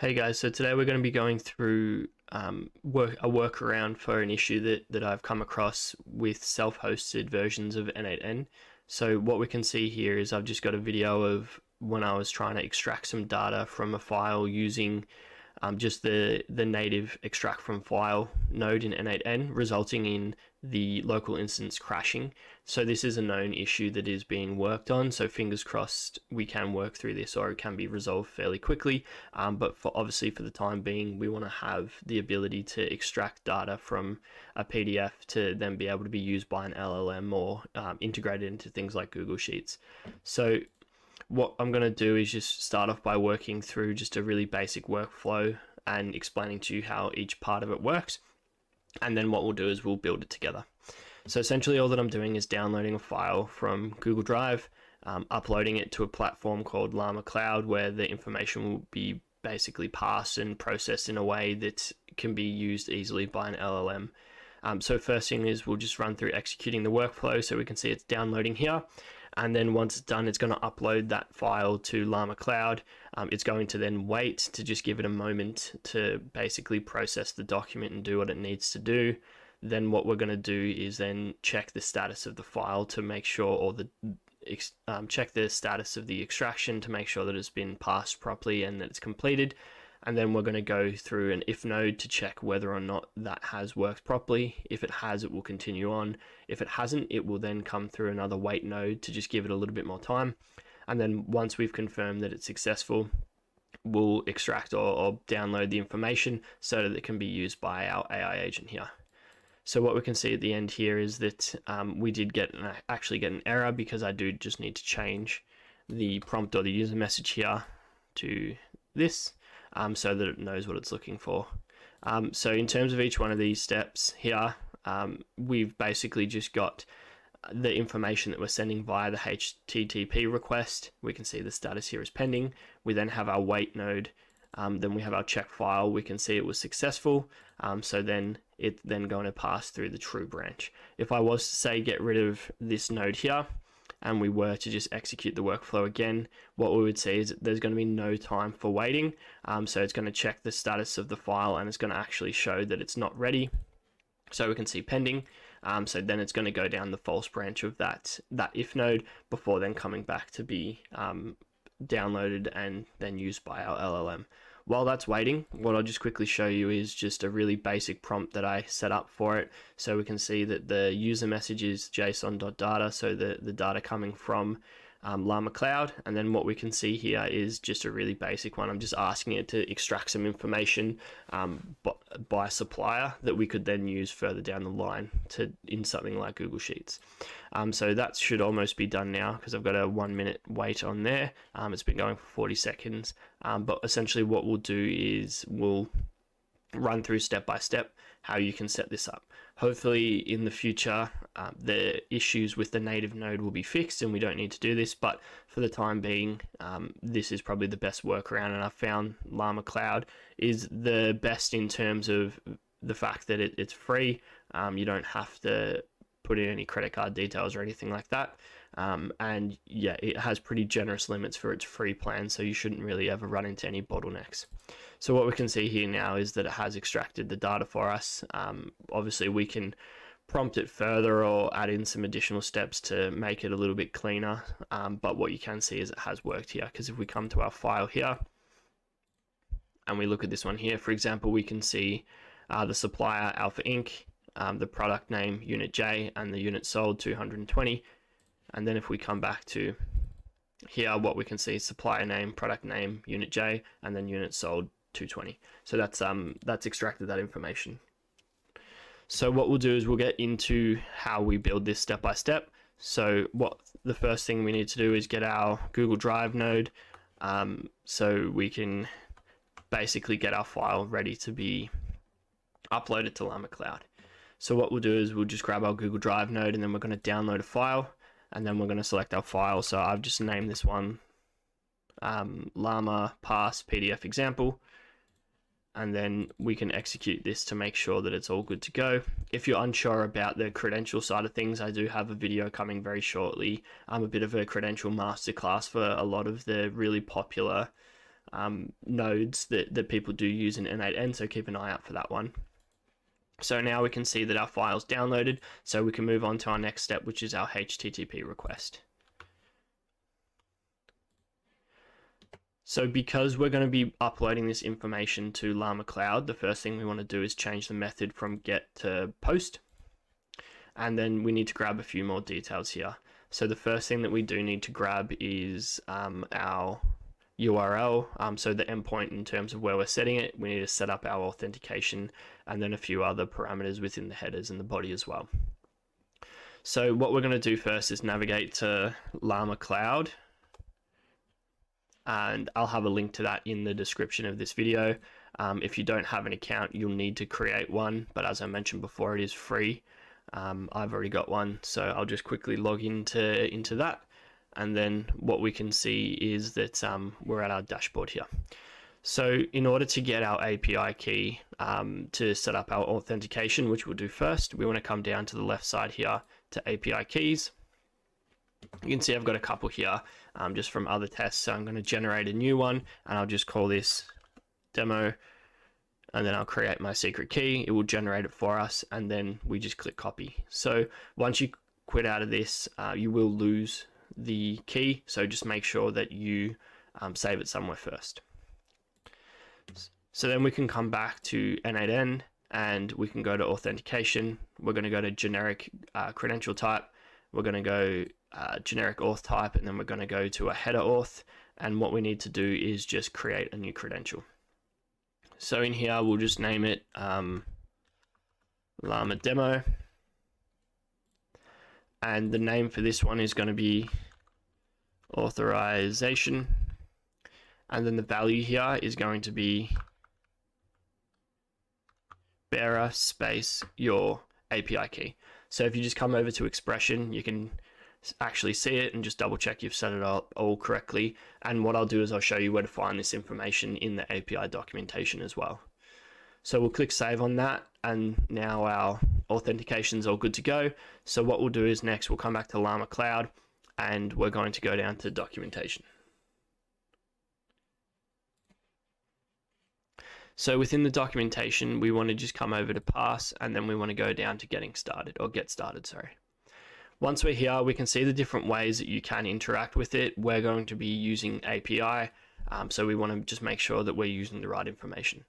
Hey guys, so today we're going to be going through a workaround for an issue that I've come across with self-hosted versions of N8N. So what we can see here is I've just got a video of when I was trying to extract some data from a file using just the native extract from file node in N8N, resulting in the local instance crashing. So this is a known issue that is being worked on, so fingers crossed we can work through this or it can be resolved fairly quickly, but obviously for the time being we want to have the ability to extract data from a PDF to then be able to be used by an LLM or integrated into things like Google Sheets. So what I'm going to do is just start off by working through just a really basic workflow and explaining to you how each part of it works. And then what we'll do is we'll build it together. So essentially all that I'm doing is downloading a file from Google Drive, uploading it to a platform called Llama Cloud, where the information will be basically parsed and processed in a way that can be used easily by an LLM. So first thing is we'll just run through executing the workflow, so we can see it's downloading here. And then once it's done, it's going to upload that file to Llama Cloud. It's going to then wait to just give it a moment to basically process the document and do what it needs to do. Then what we're going to do is then check the status of the file to make sure, or check the status of the extraction to make sure that it's been parsed properly and that it's completed. And then we're going to go through an if node to check whether or not that has worked properly. If it has, it will continue on. If it hasn't, it will then come through another wait node to just give it a little bit more time. And then once we've confirmed that it's successful, we'll extract or download the information so that it can be used by our AI agent here. So what we can see at the end here is that we did actually get an error, because I do just need to change the prompt or the user message here to this. So that it knows what it's looking for. So in terms of each one of these steps here, we've basically just got the information that we're sending via the HTTP request. We can see the status here is pending. We then have our wait node. Then we have our check file. We can see it was successful. So then it's then going to pass through the true branch. If I was to say get rid of this node here, and we were to just execute the workflow again, what we would see is that there's going to be no time for waiting. So it's going to check the status of the file and it's going to actually show that it's not ready. So we can see pending. So then it's going to go down the false branch of that if node before then coming back to be downloaded and then used by our LLM. While that's waiting, what I'll just quickly show you is just a really basic prompt that I set up for it. So we can see that the user message is json.data, so the data coming from Llama Cloud. And then what we can see here is just a really basic one. I'm just asking it to extract some information by supplier that we could then use further down the line in something like Google Sheets. So that should almost be done now, because I've got a 1 minute wait on there. It's been going for 40 seconds. But essentially what we'll do is we'll run through step by step how you can set this up. Hopefully in the future the issues with the native node will be fixed and we don't need to do this, but for the time being this is probably the best workaround, and I've found Llama Cloud is the best in terms of the fact that it's free. You don't have to put in any credit card details or anything like that. And yeah, it has pretty generous limits for its free plan, so you shouldn't really ever run into any bottlenecks. So what we can see here now is that it has extracted the data for us. Obviously we can prompt it further or add in some additional steps to make it a little bit cleaner. But what you can see is it has worked here, because if we come to our file here and we look at this one here, for example, we can see the supplier Alpha Inc, the product name Unit J, and the unit sold 220. And then if we come back to here, what we can see is supplier name, product name, unit J, and then unit sold 220. So that's extracted that information. So what we'll do is we'll get into how we build this step by step. So the first thing we need to do is get our Google Drive node, so we can basically get our file ready to be uploaded to Llama Cloud. So what we'll do is we'll just grab our Google Drive node, and then we're going to download a file. And then we're going to select our file. So I've just named this one LlamaParse PDF example. And then we can execute this to make sure that it's all good to go. If you're unsure about the credential side of things, I do have a video coming very shortly. I'm a bit of a credential masterclass for a lot of the really popular nodes that people do use in N8N, so keep an eye out for that one. So now we can see that our file's downloaded, so we can move on to our next step, which is our HTTP request. So because we're going to be uploading this information to Llama Cloud, the first thing we want to do is change the method from get to post. And then we need to grab a few more details here. So the first thing that we do need to grab is our URL. So the endpoint in terms of where we're setting it, we need to set up our authentication and then a few other parameters within the headers and the body as well. So what we're going to do first is navigate to Llama Cloud. And I'll have a link to that in the description of this video. If you don't have an account, you'll need to create one. But as I mentioned before, it is free. I've already got one, so I'll just quickly log into that. And then what we can see is that we're at our dashboard here. So in order to get our API key to set up our authentication, which we'll do first, we want to come down to the left side here to API keys. You can see I've got a couple here just from other tests. So I'm going to generate a new one and I'll just call this demo, and then I'll create my secret key. It will generate it for us and then we just click copy. So once you quit out of this, you will lose the key. So just make sure that you save it somewhere first. So then we can come back to N8N and we can go to authentication. We're going to go to generic credential type. We're going to go generic auth type, and then we're going to go to a header auth, and what we need to do is just create a new credential. So in here we'll just name it Llama Demo, and the name for this one is going to be authorization, and then the value here is going to be bearer space your API key. So if you just come over to expression, you can actually see it and just double check you've set it up all correctly. And what I'll do is I'll show you where to find this information in the API documentation as well. So we'll click save on that, and now our authentication is all good to go. So what we'll do is next we'll come back to Llama Cloud and we're going to go down to documentation. So within the documentation, we want to just come over to parse, and then we want to go down to get started, sorry. Once we're here, we can see the different ways that you can interact with it. We're going to be using API, so we want to just make sure that we're using the right information.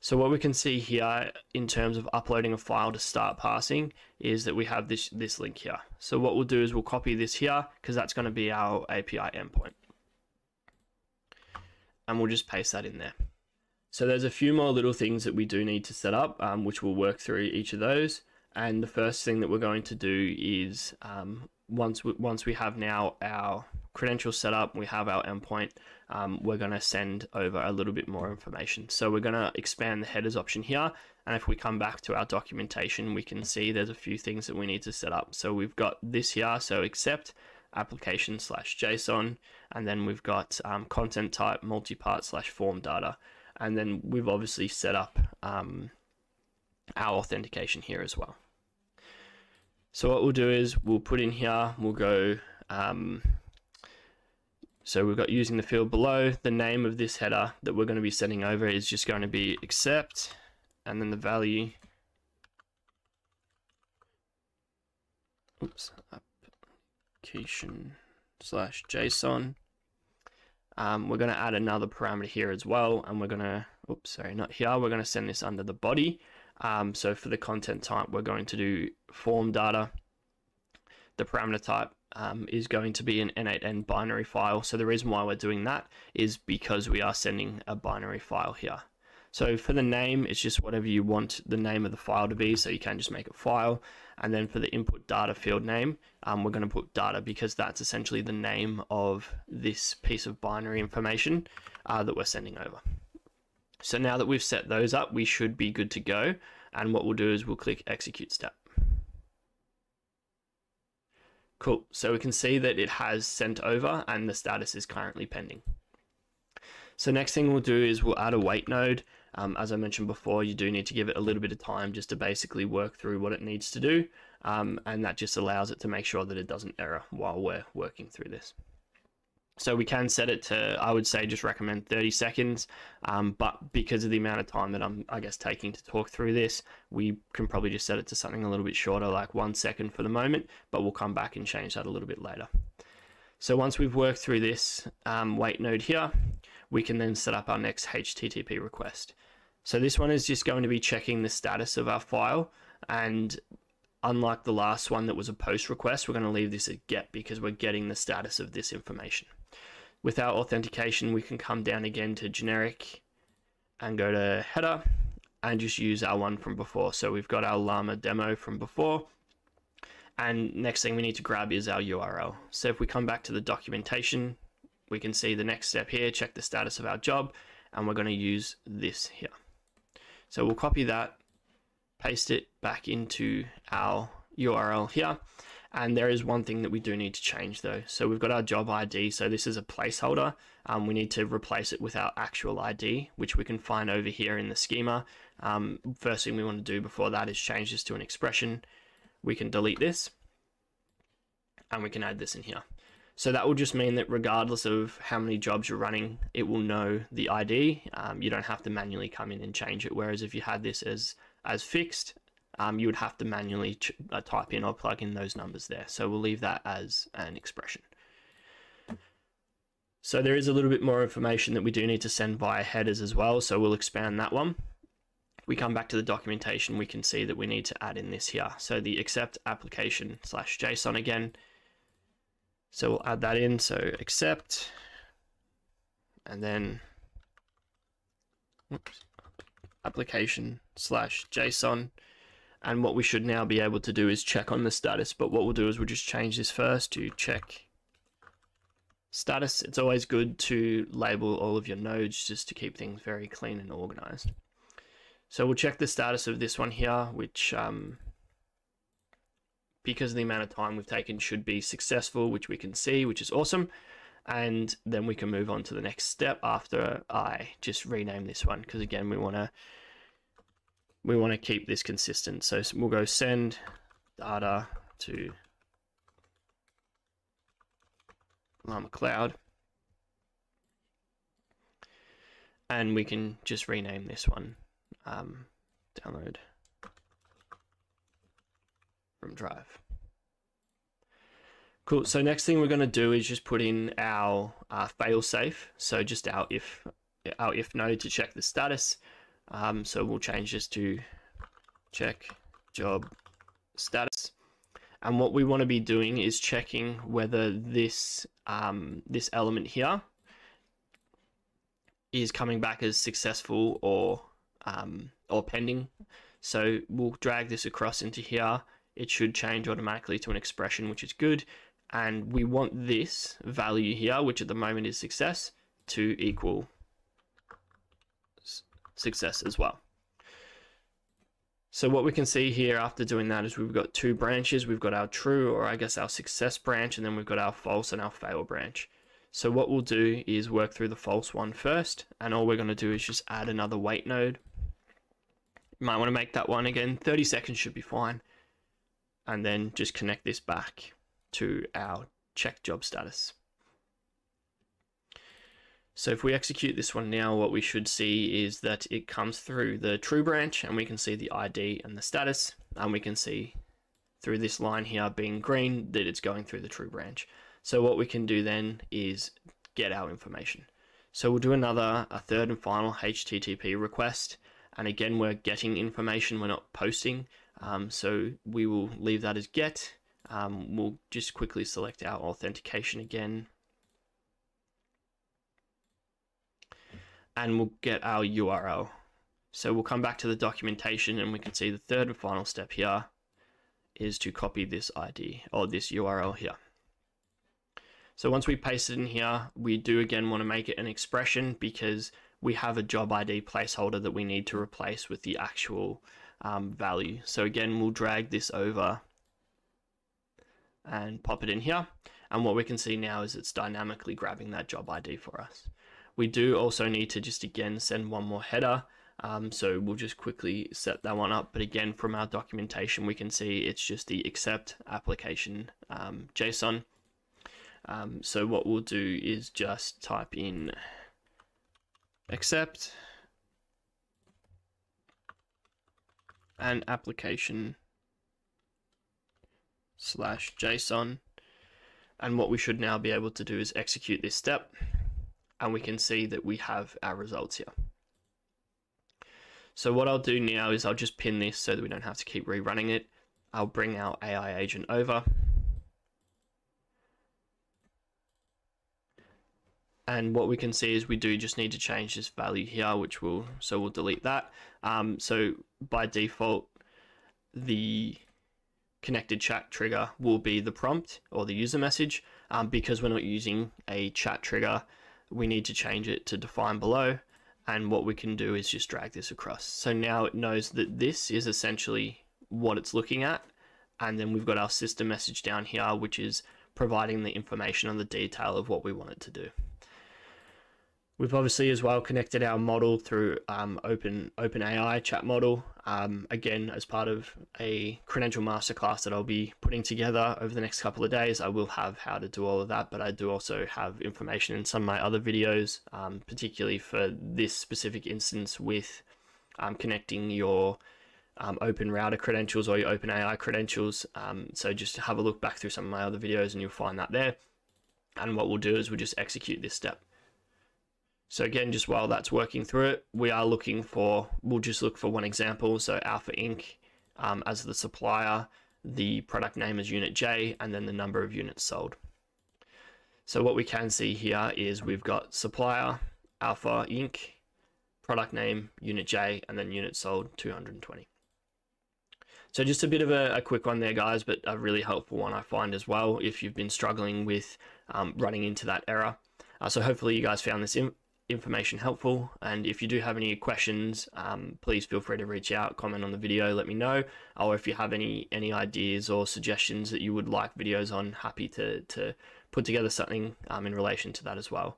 So what we can see here in terms of uploading a file to start parsing is that we have this link here. So what we'll do is we'll copy this here because that's going to be our API endpoint. And we'll just paste that in there. So there's a few more little things that we do need to set up, which we'll work through each of those. And the first thing that we're going to do is once we have now our credentials set up, we have our endpoint, we're going to send over a little bit more information. So we're going to expand the headers option here. And if we come back to our documentation, we can see there's a few things that we need to set up. So we've got this here. So accept application / JSON. And then we've got content type multipart / form data. And then we've obviously set up our authentication here as well. So what we'll do is we'll put in here, we'll go, so we've got using the field below. The name of this header that we're going to be sending over is just going to be accept, and then the value, oops, application / JSON. We're going to add another parameter here as well, and we're going to, oops, sorry, not here, we're going to send this under the body. So for the content type, we're going to do form data. The parameter type is going to be an N8N binary file. So the reason why we're doing that is because we are sending a binary file here. So for the name, it's just whatever you want the name of the file to be. So you can just make a file. And then for the input data field name, we're going to put data because that's essentially the name of this piece of binary information that we're sending over. So now that we've set those up, we should be good to go. And what we'll do is we'll click execute step. Cool. So we can see that it has sent over and the status is currently pending. So next thing we'll do is we'll add a wait node. As I mentioned before, you do need to give it a little bit of time just to basically work through what it needs to do. And that just allows it to make sure that it doesn't error while we're working through this. So we can set it to, I would say, just recommend 30 seconds. But because of the amount of time that I'm, I guess, taking to talk through this, we can probably just set it to something a little bit shorter, like 1 second for the moment, but we'll come back and change that a little bit later. So once we've worked through this wait node here, we can then set up our next HTTP request. So this one is just going to be checking the status of our file, and unlike the last one that was a post request, we're going to leave this at get because we're getting the status of this information. With our authentication, we can come down again to generic and go to header and just use our one from before. So we've got our Llama demo from before, and next thing we need to grab is our URL. So if we come back to the documentation, we can see the next step here, check the status of our job, and we're going to use this here. So we'll copy that, paste it back into our URL here. And there is one thing that we do need to change though. So we've got our job ID. So this is a placeholder. We need to replace it with our actual ID, which we can find over here in the schema. First thing we want to do before that is change this to an expression. We can delete this and we can add this in here. So that will just mean that regardless of how many jobs you're running, it will know the ID. You don't have to manually come in and change it. Whereas if you had this as fixed, you would have to manually type in or plug in those numbers there. So we'll leave that as an expression. So there is a little bit more information that we do need to send via headers as well. So we'll expand that one. If we come back to the documentation, we can see that we need to add in this here. So the accept application slash JSON again. So we'll add that in. So accept, and then whoops, application slash JSON. And what we should now be able to do is check on the status. But what we'll do is we'll just change this first to check status. It's always good to label all of your nodes just to keep things very clean and organized. So we'll check the status of this one here, which because of the amount of time we've taken should be successful, which we can see, which is awesome. And then we can move on to the next step after I just rename this one. Because again, we want to keep this consistent. So we'll go send data to Llama Cloud. And we can just rename this one. Download from drive. Cool. So next thing we're going to do is just put in our failsafe. So just our if node to check the status. So we'll change this to check job status. And what we want to be doing is checking whether this, this element here is coming back as successful or pending. So we'll drag this across into here. It should change automatically to an expression, which is good. And we want this value here, which at the moment is success, to equal success as well. So what we can see here after doing that is we've got two branches. We've got our true, or I guess our success branch, and then we've got our false and our fail branch. So what we'll do is work through the false one first, and all we're going to do is just add another wait node. You might want to make that one again, 30 seconds should be fine, and then just connect this back to our check job status. So if we execute this one now, what we should see is that it comes through the true branch, and we can see the ID and the status, and we can see through this line here being green that it's going through the true branch. So what we can do then is get our information. So we'll do a third and final HTTP request. And again, we're getting information, we're not posting. So we will leave that as get. We'll just quickly select our authentication again. And we'll get our URL. So we'll come back to the documentation, and we can see the third and final step here is to copy this ID or this URL here. So once we paste it in here, we do again want to make it an expression because we have a job ID placeholder that we need to replace with the actual value. So again, we'll drag this over and pop it in here. And what we can see now is it's dynamically grabbing that job ID for us. We do also need to just again send one more header. So we'll just quickly set that one up. But again, from our documentation, we can see it's just the accept application JSON. So what we'll do is just type in accept an application /JSON, and what we should now be able to do is execute this step, and we can see that we have our results here. So what I'll do now is I'll just pin this so that we don't have to keep rerunning it. I'll bring our AI agent over, and what we can see is we do just need to change this value here, which will, so we'll delete that. So by default, the connected chat trigger will be the prompt or the user message. Because we're not using a chat trigger, we need to change it to define below. And what we can do is just drag this across. So now it knows that this is essentially what it's looking at. And then we've got our system message down here, which is providing the information on the detail of what we want it to do. We've obviously as well connected our model through OpenAI chat model, again, as part of a credential masterclass that I'll be putting together over the next couple of days. I will have how to do all of that, but I do also have information in some of my other videos, particularly for this specific instance with connecting your Open Router credentials or your OpenAI credentials. So just have a look back through some of my other videos and you'll find that there. And what we'll do is we'll just execute this step. So again, just while that's working through it, we are looking for, we'll just look for one example. So Alpha Inc. As the supplier, the product name is Unit J, and then the number of units sold. So what we can see here is we've got supplier, Alpha Inc., product name, Unit J, and then units sold 220. So just a bit of a quick one there, guys, but a really helpful one I find as well if you've been struggling with running into that error. So hopefully you guys found this information helpful, and if you do have any questions, please feel free to reach out, comment on the video, let me know, or if you have any ideas or suggestions that you would like videos on, happy to put together something in relation to that as well.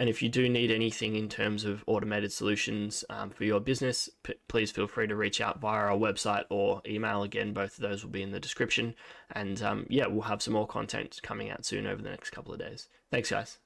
And if you do need anything in terms of automated solutions for your business, please feel free to reach out via our website or email. Again, both of those will be in the description, and yeah, we'll have some more content coming out soon over the next couple of days. Thanks, guys.